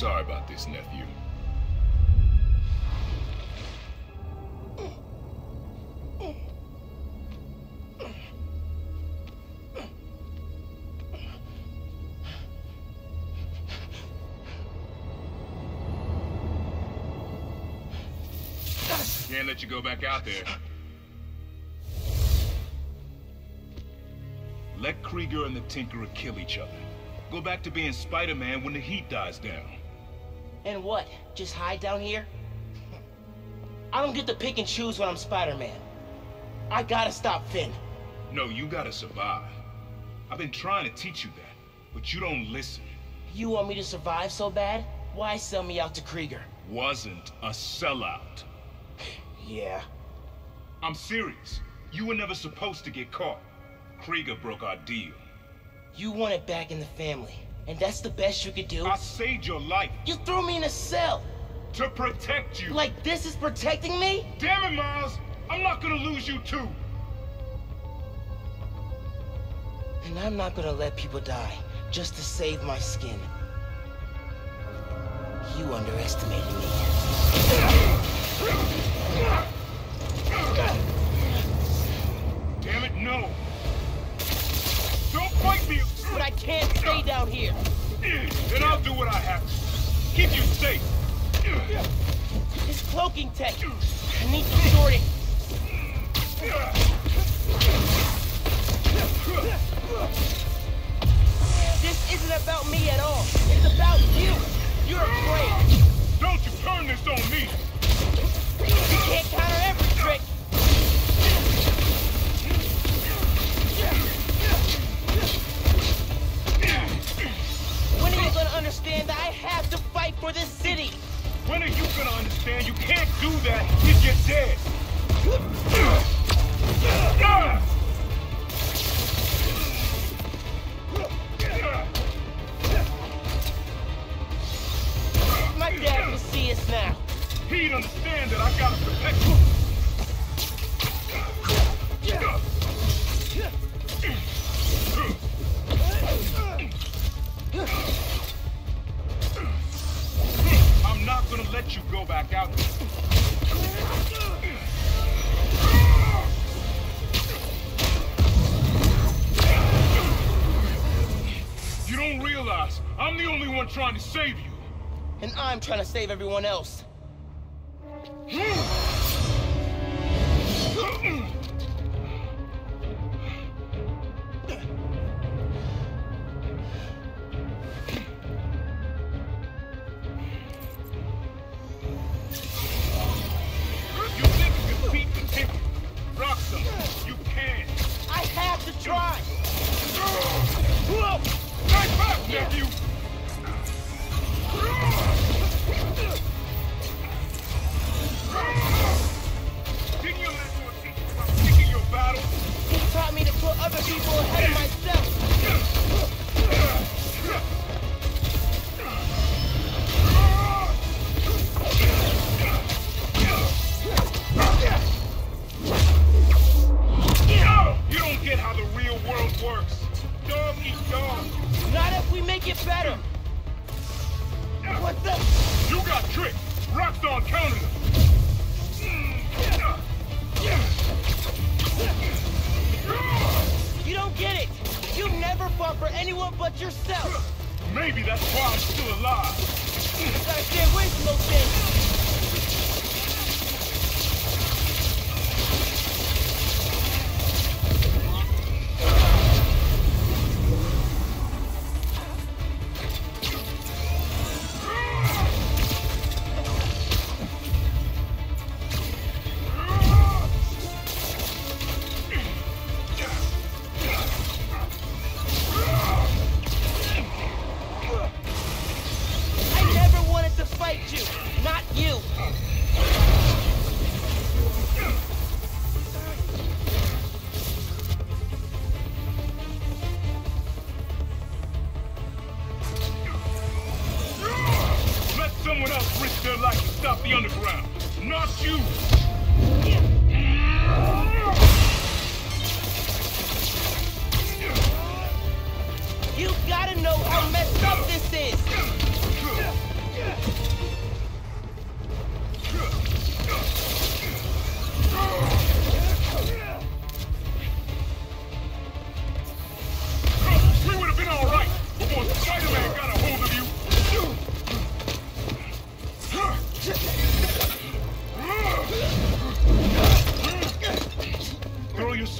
Sorry about this, nephew. Can't let you go back out there. Let Krieger and the Tinkerer kill each other. Go back to being Spider-Man when the heat dies down. And what? Just hide down here? I don't get to pick and choose when I'm Spider-Man. I gotta stop Finn. No, you gotta survive. I've been trying to teach you that, but you don't listen. You want me to survive so bad? Why sell me out to Krieger? Wasn't a sellout. Yeah. I'm serious. You were never supposed to get caught. Krieger broke our deal. You want it back in the family, and that's the best you could do? I saved your life. You threw me in a cell. To protect you. Like this is protecting me? Damn it, Miles. I'm not gonna lose you too. And I'm not gonna let people die just to save my skin. You underestimated me. Damn it, no! Don't fight me! But I can't stay down here! Then I'll do what I have to. Keep you safe! It's cloaking tech! I need to sort it! This isn't about me at all! It's about you! You're afraid! Don't you turn this on me! You can't counter every trick! When are you gonna understand that I have to fight for this city? When are you gonna understand you can't do that if you're dead? My dad will see us now. He'd understand that I gotta protect you. I'm not gonna let you go back out there. You don't realize I'm the only one trying to save you. And I'm trying to save everyone else.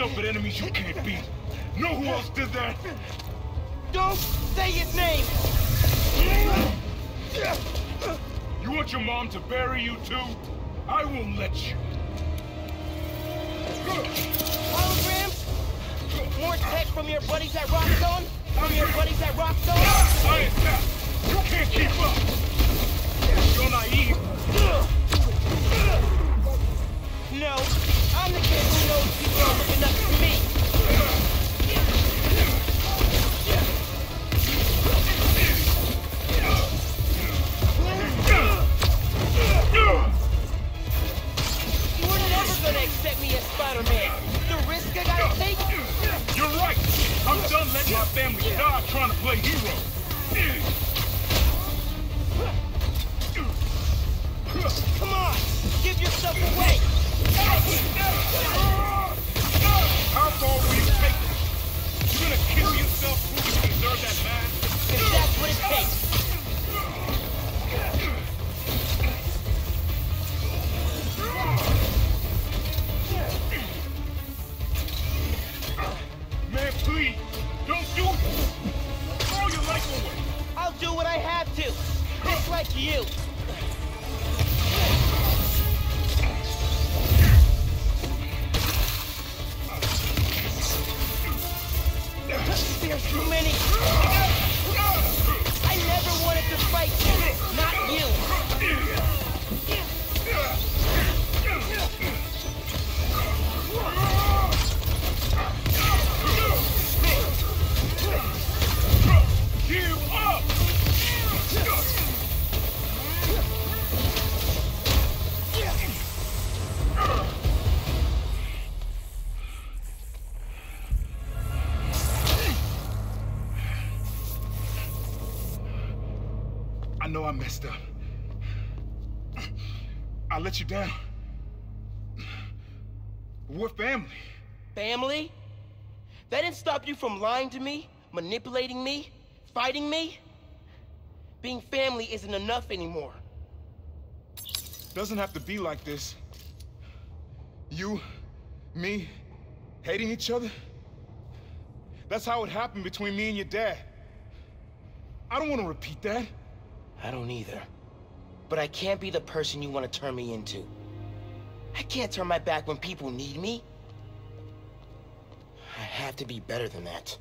yourself at enemies you can't beat. Know who else did that? Don't say his name! You want your mom to bury you too? I won't let you. Holograms? More tech from your buddies at Rockstone? From your buddies at Rockstone? You can't keep up! You're naive. No, I'm the kid who knows people are looking up to me. You were never gonna accept me as Spider-Man. The risk I gotta take? You're right. I'm done letting my family die trying to play hero. Come on, give yourself away. How far will you take this? You're gonna kill yourself proving you deserve that man? If that's what it takes. Man, please, don't do this. Throw your life away. I'll do what I have to. Just like you. There's too many. I never wanted to fight you, not you. Give up! I know I messed up. I let you down. We're family. Family? That didn't stop you from lying to me, manipulating me, fighting me? Being family isn't enough anymore. Doesn't have to be like this. You, me, hating each other? That's how it happened between me and your dad. I don't want to repeat that. I don't either. But I can't be the person you want to turn me into. I can't turn my back when people need me. I have to be better than that.